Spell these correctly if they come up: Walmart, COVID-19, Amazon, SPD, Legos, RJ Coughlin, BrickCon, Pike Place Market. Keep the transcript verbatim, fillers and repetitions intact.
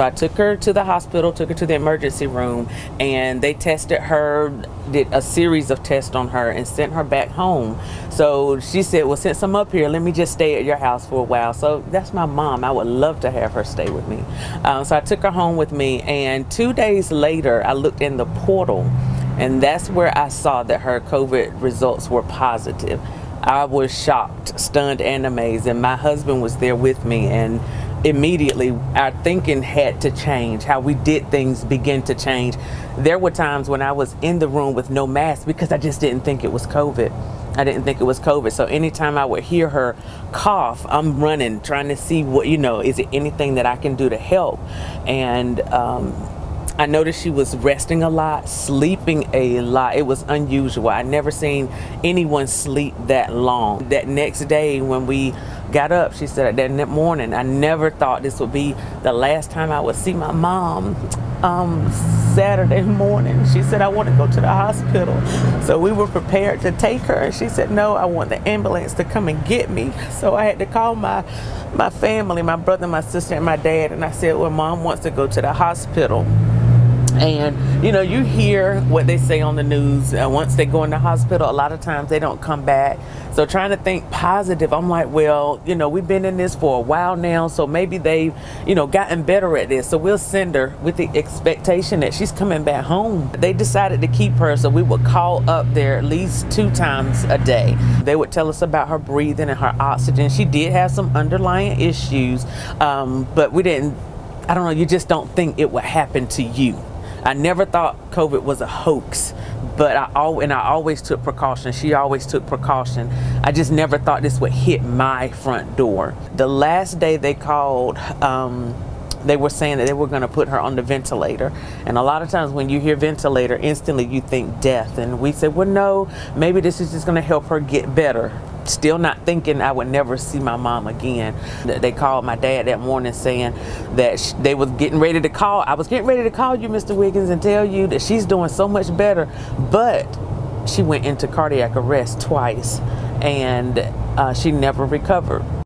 So I took her to the hospital, took her to the emergency room, and they tested her, did a series of tests on her and sent her back home. So she said, well, since I'm up here, let me just stay at your house for a while. So that's my mom. I would love to have her stay with me. Um, so I took her home with me, and two days later, I looked in the portal, and that's where I saw that her COVID results were positive. I was shocked, stunned, and amazed, and my husband was there with me, and immediately our thinking had to change. How we did things began to change. There were times when I was in the room with no mask because I just didn't think it was COVID. I didn't think it was COVID. So anytime I would hear her cough, I'm running, trying to see what, you know, is it anything that I can do to help? And um, I noticed she was resting a lot, sleeping a lot. It was unusual. I never seen anyone sleep that long. That next day when we got up, she said, that morning, I never thought this would be the last time I would see my mom. Um, Saturday morning, she said, I want to go to the hospital. So we were prepared to take her, and she said, no, I want the ambulance to come and get me. So I had to call my my family, my brother, my sister, and my dad, and I said, well, Mom wants to go to the hospital. And, you know, you hear what they say on the news. Uh, once they go in the hospital, a lot of times they don't come back. So trying to think positive, I'm like, well, you know, we've been in this for a while now, so maybe they've, you know, gotten better at this. So we'll send her with the expectation that she's coming back home. They decided to keep her, so we would call up there at least two times a day. They would tell us about her breathing and her oxygen. She did have some underlying issues, um, but we didn't, I don't know, you just don't think it would happen to you. I never thought COVID was a hoax, but I al and I always took precaution. She always took precaution. I just never thought this would hit my front door. The last day they called, um, they were saying that they were going to put her on the ventilator. And a lot of times when you hear ventilator, instantly you think death. And we said, well, no, maybe this is just going to help her get better. Still not thinking I would never see my mom again. They called my dad that morning saying that sh they was getting ready to call. I was getting ready to call you, Mister Wiggins, and tell you that she's doing so much better, but she went into cardiac arrest twice, and uh, she never recovered.